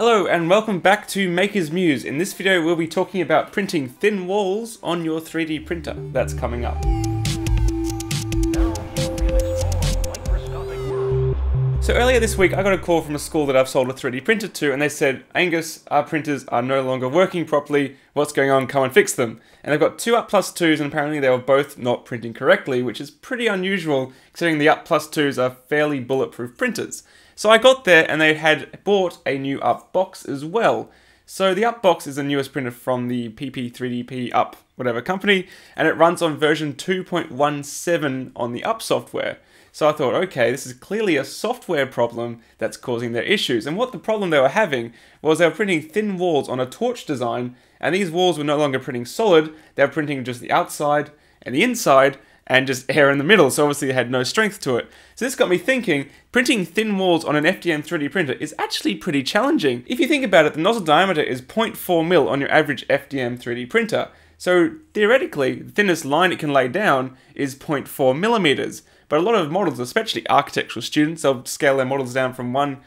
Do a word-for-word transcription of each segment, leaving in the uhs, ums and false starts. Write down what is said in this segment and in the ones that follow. Hello and welcome back to Maker's Muse. In this video we'll be talking about printing thin walls on your three D printer. That's coming up. So earlier this week I got a call from a school that I've sold a three D printer to and they said, Angus, our printers are no longer working properly, what's going on, come and fix them. And I've got two Up Plus twos and apparently they were both not printing correctly, which is pretty unusual considering the Up Plus twos are fairly bulletproof printers. So I got there and they had bought a new Up box as well. So the Up box is the newest printer from the P P three D P Up whatever company, and it runs on version two point one seven on the Up software. So I thought, okay, this is clearly a software problem that's causing their issues. And what the problem they were having was they were printing thin walls on a torch design, and these walls were no longer printing solid, they were printing just the outside and the inside, and just hair in the middle, so obviously it had no strength to it. So this got me thinking, printing thin walls on an F D M three D printer is actually pretty challenging. If you think about it, the nozzle diameter is zero point four mil on your average F D M three D printer. So theoretically, the thinnest line it can lay down is zero point four millimeters. But a lot of models, especially architectural students, they'll scale their models down from one,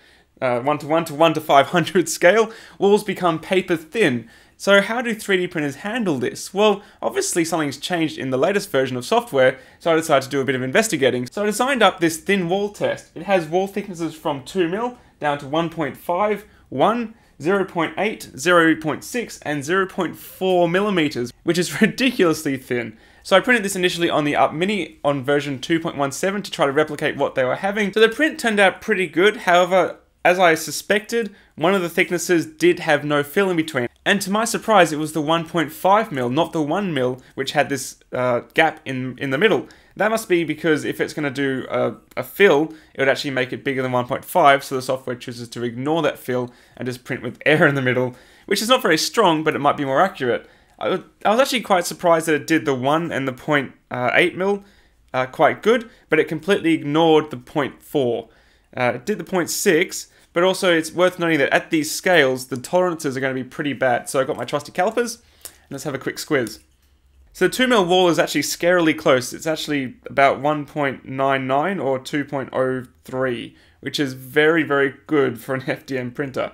uh, one to one to one to five hundred scale. Walls become paper thin. So how do three D printers handle this? Well, obviously something's changed in the latest version of software, so I decided to do a bit of investigating. So I designed up this thin wall test. It has wall thicknesses from two mil down to one point five, one, zero point eight, zero point six, and zero point four millimeters, which is ridiculously thin. So I printed this initially on the Up Mini on version two point one seven to try to replicate what they were having. So the print turned out pretty good. However, as I suspected, one of the thicknesses did have no fill in between. And to my surprise, it was the one point five mil, not the one mil, which had this uh, gap in, in the middle. That must be because if it's going to do a, a fill, it would actually make it bigger than one point five, so the software chooses to ignore that fill and just print with air in the middle, which is not very strong, but it might be more accurate. I was actually quite surprised that it did the one and the zero point eight mil uh, quite good, but it completely ignored the zero point four. Uh, it did the zero point six, but also it's worth noting that at these scales, the tolerances are going to be pretty bad. So I got my trusty calipers, and let's have a quick squiz. So the two mil wall is actually scarily close. It's actually about one point nine nine or two point zero three, which is very, very good for an F D M printer.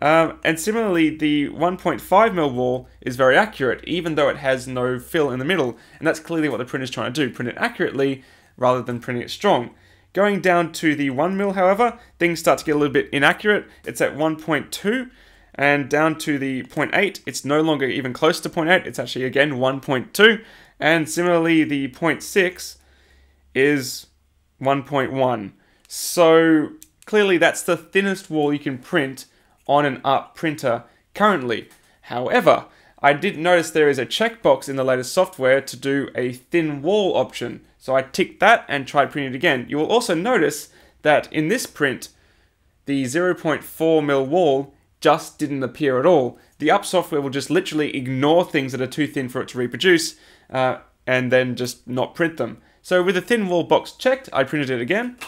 Um, and similarly, the one point five mil wall is very accurate, even though it has no fill in the middle. And that's clearly what the printer's trying to do, print it accurately rather than printing it strong. Going down to the one mil, however, things start to get a little bit inaccurate. It's at one point two, and down to the zero point eight, it's no longer even close to zero point eight, it's actually, again, one point two. And similarly, the zero point six is one point one. So, clearly that's the thinnest wall you can print on an Up printer currently. However, I did notice there is a checkbox in the latest software to do a thin wall option. So I ticked that and tried printing it again. You will also notice that in this print, the zero point four mil wall just didn't appear at all. The Up software will just literally ignore things that are too thin for it to reproduce uh, and then just not print them. So with the thin wall box checked, I printed it again.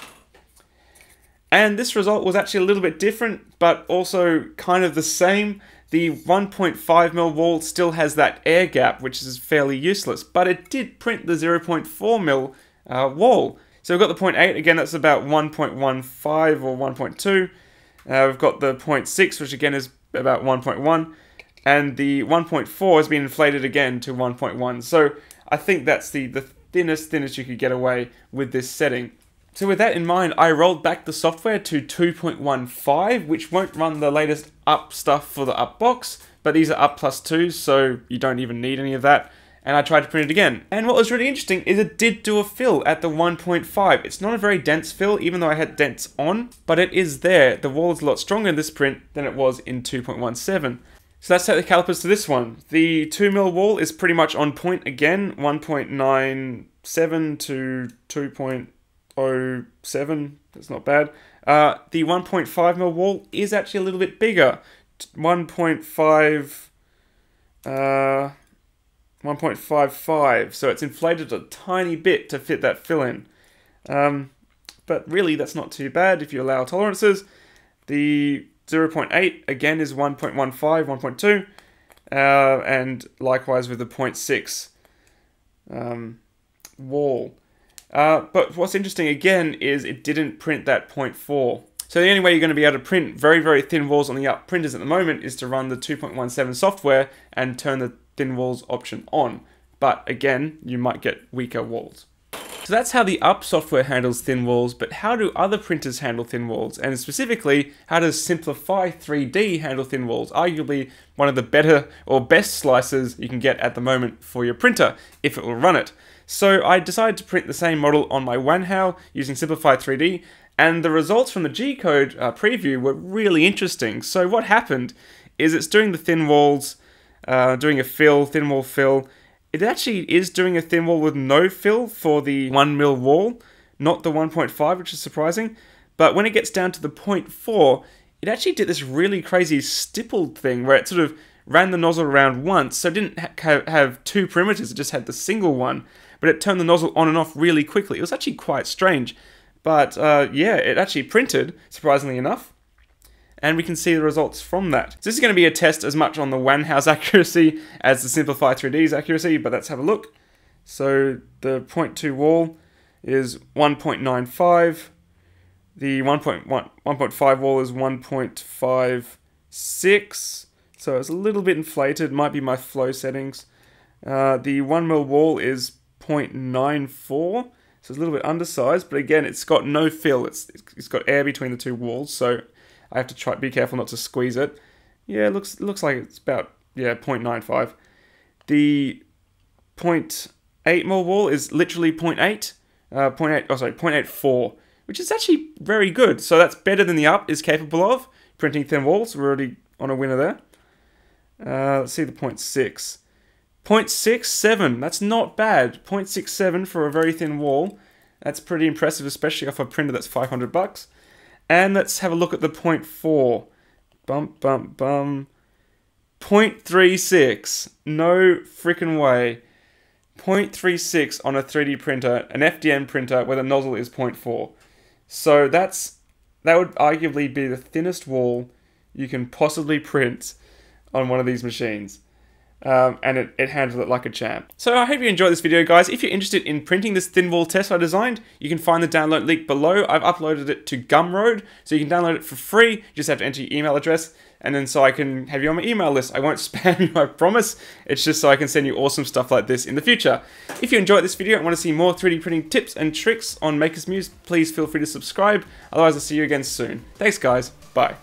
And this result was actually a little bit different, but also kind of the same. The one point five mil wall still has that air gap, which is fairly useless, but it did print the zero point four mil uh, wall. So we've got the zero point eight, again that's about one point one five or one point two. Uh, we've got the zero point six, which again is about one point one, and the one point four has been inflated again to one point one. So I think that's the, the thinnest, thinnest you could get away with this setting. So with that in mind, I rolled back the software to two point one five, which won't run the latest Up stuff for the Up box, but these are Up Plus twos, so you don't even need any of that. And I tried to print it again. And what was really interesting is it did do a fill at the one point five. It's not a very dense fill, even though I had dents on, but it is there. The wall is a lot stronger in this print than it was in two point one seven. So let's take the calipers to this one. The two mil wall is pretty much on point again, one point nine seven to two point zero seven, that's not bad. Uh, the one point five mil wall is actually a little bit bigger. one point five, uh, one point five five, so it's inflated a tiny bit to fit that fill in. Um, but really that's not too bad if you allow tolerances. The zero point eight again is one point one five, one point two, uh, and likewise with the zero point six um, wall. Uh, but what's interesting again is it didn't print that zero point four. So the only way you're going to be able to print very, very thin walls on the Up printers at the moment is to run the two point one seven software and turn the thin walls option on. But again, you might get weaker walls. So that's how the Up software handles thin walls, but how do other printers handle thin walls? And specifically, how does Simplify three D handle thin walls? Arguably one of the better or best slicers you can get at the moment for your printer, if it will run it. So I decided to print the same model on my Wanhao using Simplify three D, and the results from the G-code uh, preview were really interesting. So what happened is it's doing the thin walls, uh, doing a fill, thin wall fill. It actually is doing a thin wall with no fill for the one mil wall, not the one point five, which is surprising. But when it gets down to the zero point four, it actually did this really crazy stippled thing where it sort of ran the nozzle around once, so it didn't ha have two perimeters, it just had the single one, but it turned the nozzle on and off really quickly. It was actually quite strange, but uh, yeah, it actually printed, surprisingly enough. And we can see the results from that. So this is going to be a test as much on the Wanhao's accuracy as the Simplify three D's accuracy, but let's have a look. So the zero point two wall is one point nine five, the one point one, one point five wall is one point five six, so it's a little bit inflated, might be my flow settings. Uh, the one mil wall is zero point nine four, so it's a little bit undersized, but again, it's got no fill, it's, it's got air between the two walls, so I have to try be careful not to squeeze it. Yeah, it looks looks like it's about, yeah, zero point nine five. The zero point eight mil wall is literally zero point eight, uh, zero point eight, oh sorry, zero point eight four, which is actually very good. So that's better than the Up is capable of printing thin walls. We're already on a winner there. Uh, let's see the zero point six, zero point six seven. That's not bad. zero point six seven for a very thin wall. That's pretty impressive, especially off a printer that's five hundred bucks. And let's have a look at the zero point four. Bump, bump, bum. zero point three six. No freaking way. zero point three six on a three D printer, an F D M printer, where the nozzle is zero point four. So that's that would arguably be the thinnest wall you can possibly print on one of these machines. Um, and it, it handled it like a champ. So I hope you enjoyed this video, guys. If you're interested in printing this thin wall test I designed, you can find the download link below. I've uploaded it to Gumroad, so you can download it for free. You just have to enter your email address, and then so I can have you on my email list. I won't spam you, I promise. It's just so I can send you awesome stuff like this in the future. If you enjoyed this video and want to see more three D printing tips and tricks on Maker's Muse, please feel free to subscribe. Otherwise, I'll see you again soon. Thanks, guys. Bye.